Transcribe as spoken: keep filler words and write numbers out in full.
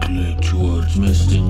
ugly towards Misty.